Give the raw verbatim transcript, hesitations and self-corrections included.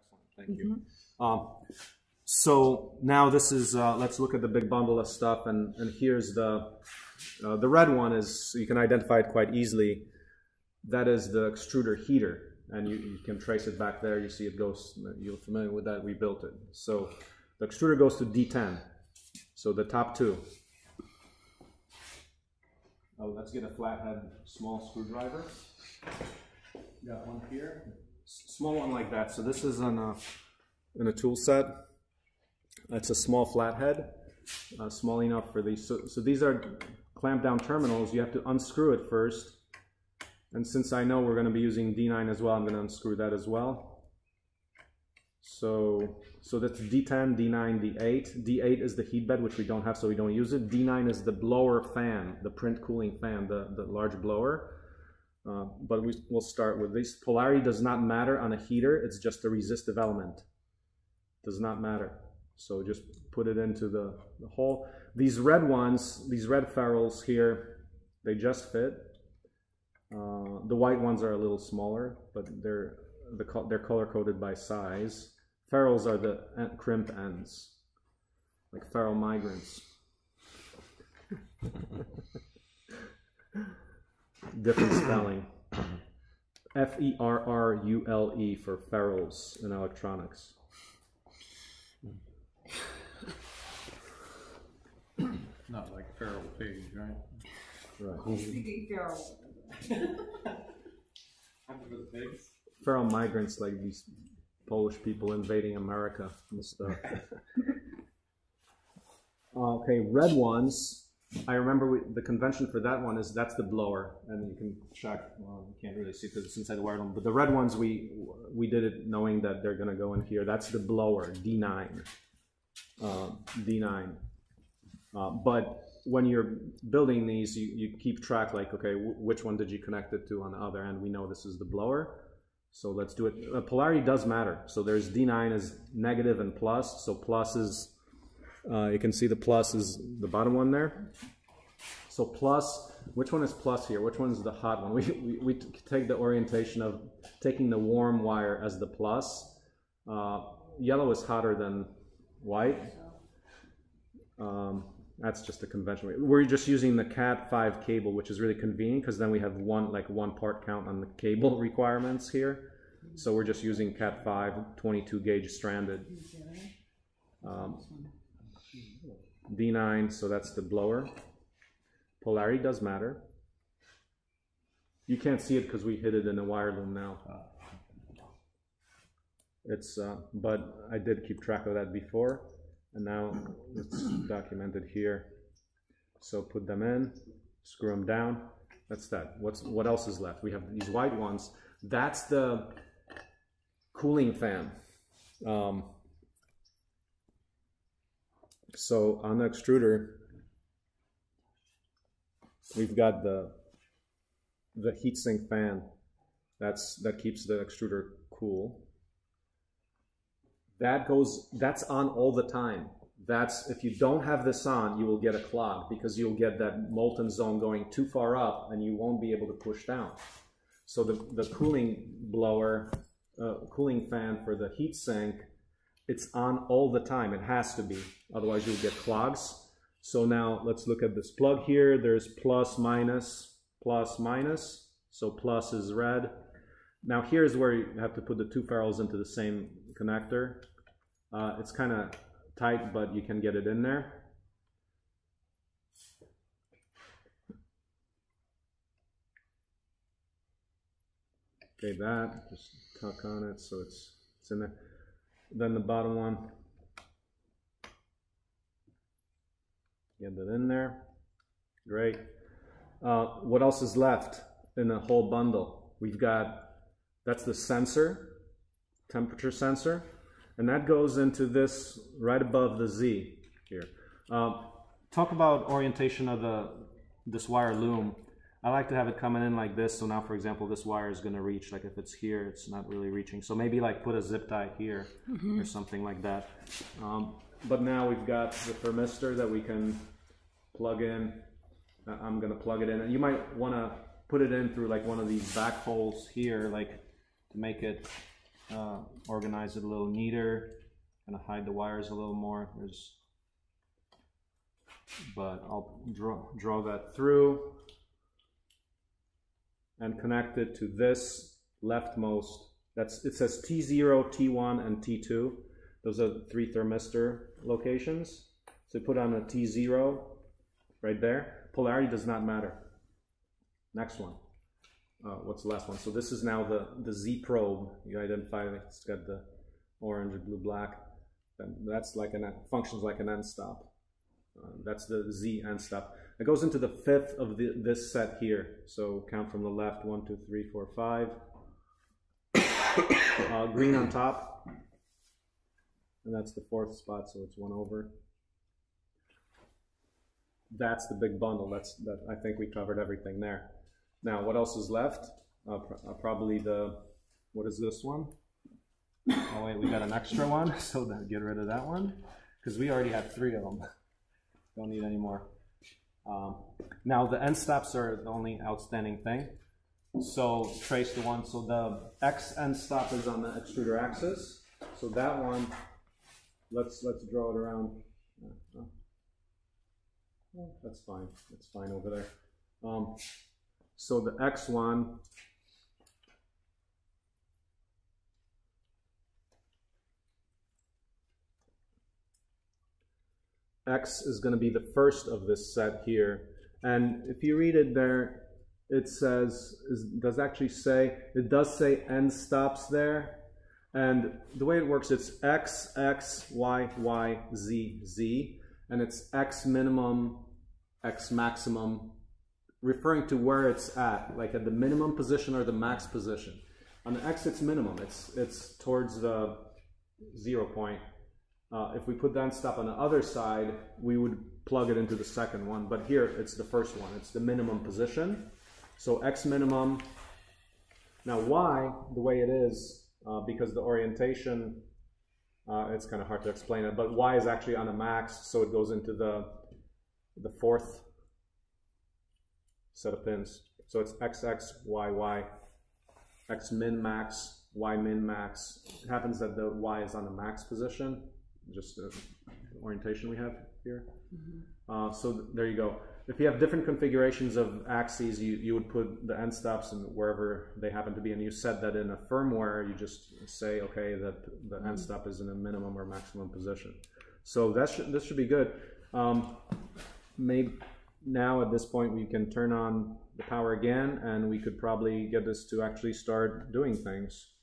excellent. Thank you. Mm-hmm. um, so now this is, uh, let's look at the big bundle of stuff. And, and here's the, uh, the red one is, you can identify it quite easily. That is the extruder heater. And you, you can trace it back there. You see it goes, you're familiar with that. We built it. So the extruder goes to D ten. So the top two. Oh, let's get a flathead small screwdriver. Got one here. Small one like that. So this is in a, in a tool set. That's a small flathead, uh, small enough for these. So, so these are clamped down terminals. You have to unscrew it first. And since I know we're going to be using D nine as well, I'm going to unscrew that as well. So, so that's D ten, D nine, D eight. D eight is the heat bed, which we don't have, so we don't use it. D nine is the blower fan, the print cooling fan, the, the large blower. Uh, but we, we'll start with this. Polarity does not matter on a heater. It's just a resistive element. Does not matter. So just put it into the, the hole. These red ones, these red ferrules here, they just fit. Uh, the white ones are a little smaller, but they're the co they're color coded by size. Ferrules are the en crimp ends, like feral migrants. Different spelling. F E R R U L E for ferrules in electronics. Not like feral page, right? Right. Feral migrants, like these Polish people invading America and stuff. Okay, red ones. I remember we, the convention for that one is that's the blower, and you can check. Well, you can't really see because it's inside the wire one. But the red ones, we we did it knowing that they're going to go in here. That's the blower, D nine, uh, D nine. Uh, but when you're building these, you, you keep track, like, okay, w which one did you connect it to on the other end? We know this is the blower, so let's do it. Uh, polarity does matter. So there's D nine is negative and plus. So plus is, uh, you can see the plus is the bottom one there. So plus, which one is plus here? Which one's the hot one? We, we, we take the orientation of taking the warm wire as the plus. Uh, yellow is hotter than white. Um, That's just a conventional way. We're just using the Cat five cable, which is really convenient because then we have one like one part count on the cable requirements here. So we're just using Cat five, twenty-two gauge stranded. Um, D nine, so that's the blower. Polarity does matter. You can't see it because we hid it in a wire loom now. It's, uh, but I did keep track of that before. And now it's documented here. So put them in, screw them down. That's that. What's what else is left? We have these white ones. That's the cooling fan. Um, so on the extruder, we've got the the heatsink fan. That's that keeps the extruder cool. That goes, that's on all the time. That's, if you don't have this on, you will get a clog because you'll get that molten zone going too far up and you won't be able to push down. So the, the cooling blower, uh, cooling fan for the heat sink, it's on all the time. It has to be, otherwise you'll get clogs. So now let's look at this plug here. There's plus, minus, plus, minus. So plus is red. Now here's where you have to put the two ferrules into the same connector. Uh, it's kind of tight, but you can get it in there. Okay, that, just tuck on it so it's, it's in there. Then the bottom one, get that in there. Great. Uh, what else is left in the whole bundle? We've got That's the sensor, temperature sensor, and that goes into this right above the Z here. Um, talk about orientation of the this wire loom. I like to have it coming in like this. So now, for example, this wire is going to reach. Like if it's here, it's not really reaching. So maybe like put a zip tie here mm-hmm. or something like that. Um, but now we've got the thermistor that we can plug in. Uh, I'm going to plug it in, and you might want to put it in through like one of these back holes here, like. To make it uh, organize it a little neater, kind of hide the wires a little more. There's, but I'll draw, draw that through and connect it to this leftmost. That's, it says T zero, T one, and T two. Those are the three thermistor locations. So put on a T zero right there. Polarity does not matter. Next one. Uh, what's the last one? So this is now the, the Z probe. You identify it. It's got the orange, blue, black. And that's like an, functions like an end stop. Uh, that's the Z end stop. It goes into the fifth of the, this set here. So count from the left, one, two, three, four, five. Uh, green on top, and that's the fourth spot, so it's one over. That's the big bundle. That's that. I think we covered everything there. Now, what else is left? Uh, pr uh, probably the, what is this one? Oh wait, we got an extra one, so then get rid of that one because we already had three of them. Don't need any more. Um, now the end stops are the only outstanding thing. So trace the one, so the X end stop is on the extruder axis. So that one, let's let's draw it around. Oh, that's fine, that's fine over there. Um, so the X one, X is going to be the first of this set here. And if you read it there, it says, it does actually say, it does say end stops there. And the way it works, it's X, X, Y, Y, Z, Z. And it's X minimum, X maximum, referring to where it's at, like at the minimum position or the max position. On the X, it's minimum. It's, it's towards the zero point. Uh, if we put the end stop on the other side, we would plug it into the second one. But here, it's the first one. It's the minimum position. So X minimum. Now Y, the way it is, uh, because the orientation, uh, it's kind of hard to explain it, but Y is actually on a max, so it goes into the, the fourth set of pins. So it's X X, Y Y, X min max, Y min max. It happens that the Y is on a max position, just the orientation we have here. Mm-hmm. uh, so th there you go. If you have different configurations of axes, you, you would put the end stops in wherever they happen to be, and you set that in a firmware. You just say, okay, that the end stop is in a minimum or maximum position. So that should, this should be good. Um, maybe now at this point we can turn on the power again, and we could probably get this to actually start doing things.